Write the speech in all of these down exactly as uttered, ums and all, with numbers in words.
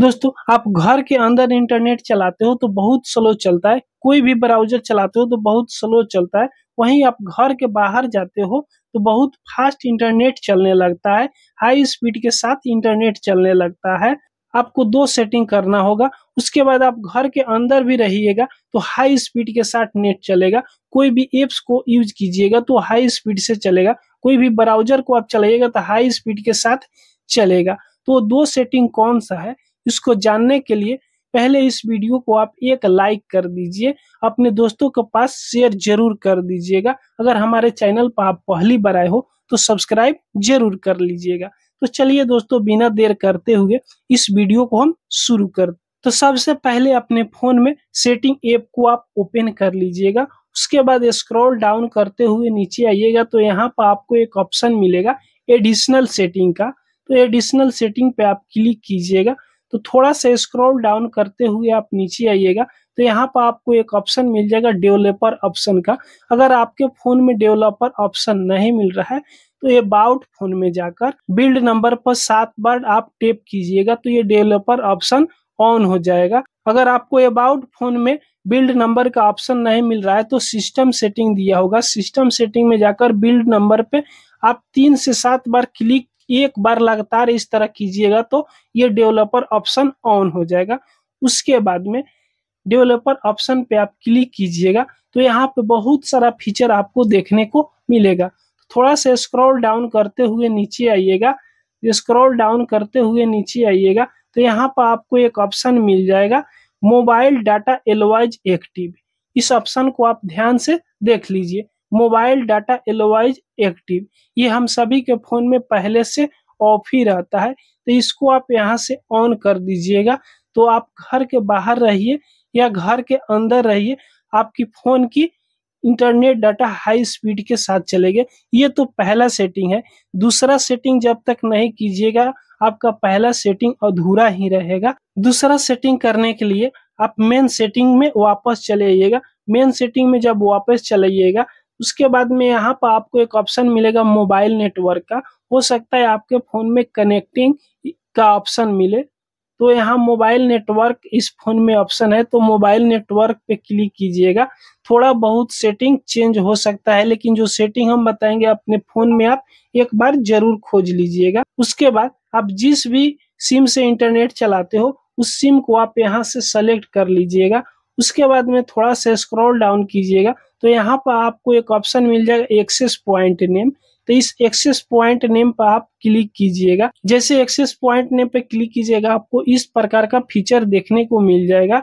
दोस्तों आप घर के अंदर इंटरनेट चलाते हो तो बहुत स्लो चलता है, कोई भी ब्राउजर चलाते हो तो बहुत स्लो चलता है। वहीं आप घर के बाहर जाते हो तो बहुत फास्ट इंटरनेट चलने लगता है, हाई स्पीड के साथ इंटरनेट चलने लगता है। आपको दो सेटिंग करना होगा, उसके बाद आप घर के अंदर भी रहिएगा तो हाई स्पीड के साथ नेट चलेगा, कोई भी एप्स को यूज कीजिएगा तो हाई स्पीड से चलेगा, कोई भी ब्राउजर को आप चलाइएगा तो हाई स्पीड के साथ चलेगा। तो दो सेटिंग कौन सा है इसको जानने के लिए पहले इस वीडियो को आप एक लाइक कर दीजिए, अपने दोस्तों के पास शेयर जरूर कर दीजिएगा। अगर हमारे चैनल पर आप पहली बार आए हो तो सब्सक्राइब जरूर कर लीजिएगा। तो चलिए दोस्तों बिना देर करते हुए इस वीडियो को हम शुरू कर। तो सबसे पहले अपने फोन में सेटिंग ऐप को आप ओपन कर लीजिएगा, उसके बाद स्क्रॉल डाउन करते हुए नीचे आइएगा तो यहाँ पर आपको एक ऑप्शन मिलेगा एडिशनल सेटिंग का। तो एडिशनल सेटिंग पे आप क्लिक कीजिएगा, तो थोड़ा सा स्क्रॉल डाउन करते हुए आप नीचे आइएगा तो यहाँ पर आपको एक ऑप्शन मिल जाएगा डेवलपर ऑप्शन का। अगर आपके फोन में डेवलपर ऑप्शन नहीं मिल रहा है तो अबाउट फोन में जाकर बिल्ड नंबर पर सात बार आप टैप कीजिएगा तो ये डेवलपर ऑप्शन ऑन हो जाएगा। अगर आपको अबाउट फोन में बिल्ड नंबर का ऑप्शन नहीं मिल रहा है तो सिस्टम सेटिंग दिया होगा, सिस्टम सेटिंग में जाकर बिल्ड नंबर पे आप तीन से सात बार क्लिक एक बार लगातार इस तरह कीजिएगा तो ये डेवलपर ऑप्शन ऑन हो जाएगा। उसके बाद में डेवलपर ऑप्शन पे आप क्लिक कीजिएगा तो यहाँ पे बहुत सारा फीचर आपको देखने को मिलेगा। थोड़ा सा स्क्रॉल डाउन करते हुए नीचे आइएगा, स्क्रॉल डाउन करते हुए नीचे आइएगा तो यहाँ पर आपको एक ऑप्शन मिल जाएगा मोबाइल डाटा एलोवाइज एक्टिव। इस ऑप्शन को आप ध्यान से देख लीजिए, मोबाइल डाटा एलोवाइज एक्टिव, ये हम सभी के फोन में पहले से ऑफ ही रहता है तो इसको आप यहाँ से ऑन कर दीजिएगा। तो आप घर के बाहर रहिए या घर के अंदर रहिए, आपकी फोन की इंटरनेट डाटा हाई स्पीड के साथ चलेगा। ये तो पहला सेटिंग है। दूसरा सेटिंग जब तक नहीं कीजिएगा आपका पहला सेटिंग अधूरा ही रहेगा। दूसरा सेटिंग करने के लिए आप मेन सेटिंग में वापस चले आइएगा। मेन सेटिंग में जब वापस चले आइएगा उसके बाद में यहाँ पर आपको एक ऑप्शन मिलेगा मोबाइल नेटवर्क का। हो सकता है आपके फोन में कनेक्टिंग का ऑप्शन मिले तो यहाँ मोबाइल नेटवर्क इस फोन में ऑप्शन है तो मोबाइल नेटवर्क पे क्लिक कीजिएगा। थोड़ा बहुत सेटिंग चेंज हो सकता है लेकिन जो सेटिंग हम बताएंगे अपने फोन में आप एक बार जरूर खोज लीजिएगा। उसके बाद आप जिस भी सिम से इंटरनेट चलाते हो उस सिम को आप यहाँ से सेलेक्ट कर लीजिएगा। उसके बाद में थोड़ा सा स्क्रॉल डाउन कीजिएगा तो यहाँ पर आपको एक ऑप्शन मिल जाएगा एक्सेस पॉइंट नेम। तो इस एक्सेस पॉइंट नेम पर आप क्लिक कीजिएगा। जैसे एक्सेस पॉइंट नेम पर क्लिक कीजिएगा आपको इस प्रकार का फीचर देखने को मिल जाएगा।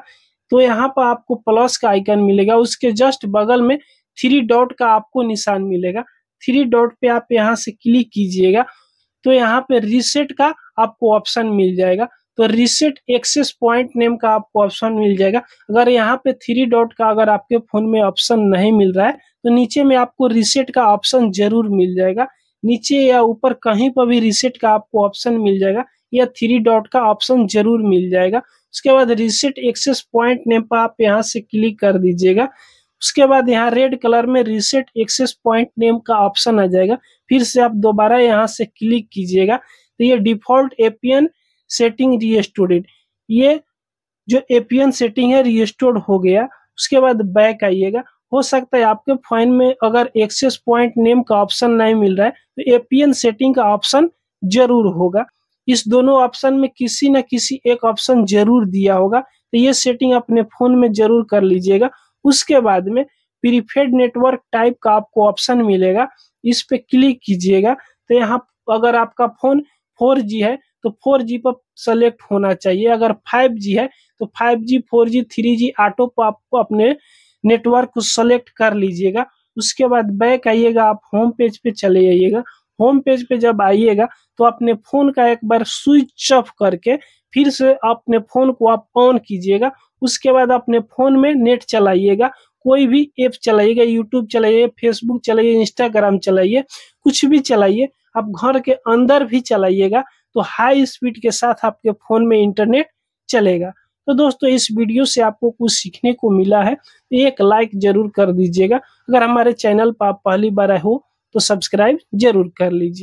तो यहाँ पर आपको प्लस का आइकन मिलेगा, उसके जस्ट बगल में थ्री डॉट का आपको निशान मिलेगा, थ्री डॉट पे आप यहाँ से क्लिक कीजिएगा तो यहाँ पे रीसेट का आपको ऑप्शन मिल जाएगा। तो रीसेट एक्सेस पॉइंट नेम का आपको ऑप्शन मिल जाएगा। अगर यहाँ पे थ्री डॉट का अगर आपके फोन में ऑप्शन नहीं मिल रहा है तो नीचे में आपको रीसेट का ऑप्शन जरूर मिल जाएगा। नीचे या ऊपर कहीं पर भी रीसेट का आपको ऑप्शन मिल जाएगा या थ्री डॉट का ऑप्शन जरूर मिल जाएगा। उसके बाद रीसेट एक्सेस पॉइंट नेम पर आप यहाँ से क्लिक कर दीजिएगा। उसके बाद यहाँ रेड कलर में रीसेट एक्सेस पॉइंट नेम का ऑप्शन आ जाएगा, फिर से आप दोबारा यहाँ से क्लिक कीजिएगा। तो ये डिफॉल्ट एपीएन सेटिंग रीस्टोर्ड, ये जो एपीएन सेटिंग है रीस्टोर्ड हो गया। उसके बाद बैक आइएगा, हो सकता है आपके फोन में अगर एक्सेस पॉइंट नेम का ऑप्शन नहीं मिल रहा है तो एपीएन सेटिंग का ऑप्शन जरूर होगा। इस दोनों ऑप्शन में किसी न किसी एक ऑप्शन जरूर दिया होगा तो ये सेटिंग अपने फोन में जरूर कर लीजिएगा। उसके बाद में प्रीफेड नेटवर्क टाइप का आपको ऑप्शन मिलेगा, इस पे क्लिक कीजिएगा। तो यहाँ अगर आपका फोन फोर जी है तो फोर जी पर सेलेक्ट होना चाहिए, अगर फाइव जी है तो five G, four G, three G auto पर आपको अपने नेटवर्क को सेलेक्ट कर लीजिएगा। उसके बाद बैक आइएगा, आप होम पेज पे चले आइएगा। होम पेज पे जब आइएगा तो अपने फोन का एक बार स्विच ऑफ करके फिर से अपने फोन को आप ऑन कीजिएगा। उसके बाद अपने फोन में नेट चलाइएगा, कोई भी ऐप चलाइएगा, यूट्यूब चलाइए, फेसबुक चलाइए, इंस्टाग्राम चलाइए, कुछ भी चलाइए। आप घर के अंदर भी चलाइएगा तो हाई स्पीड के साथ आपके फोन में इंटरनेट चलेगा। तो दोस्तों इस वीडियो से आपको कुछ सीखने को मिला है तो एक लाइक जरूर कर दीजिएगा। अगर हमारे चैनल पर आप पहली बार आए हो तो सब्सक्राइब जरूर कर लीजिए।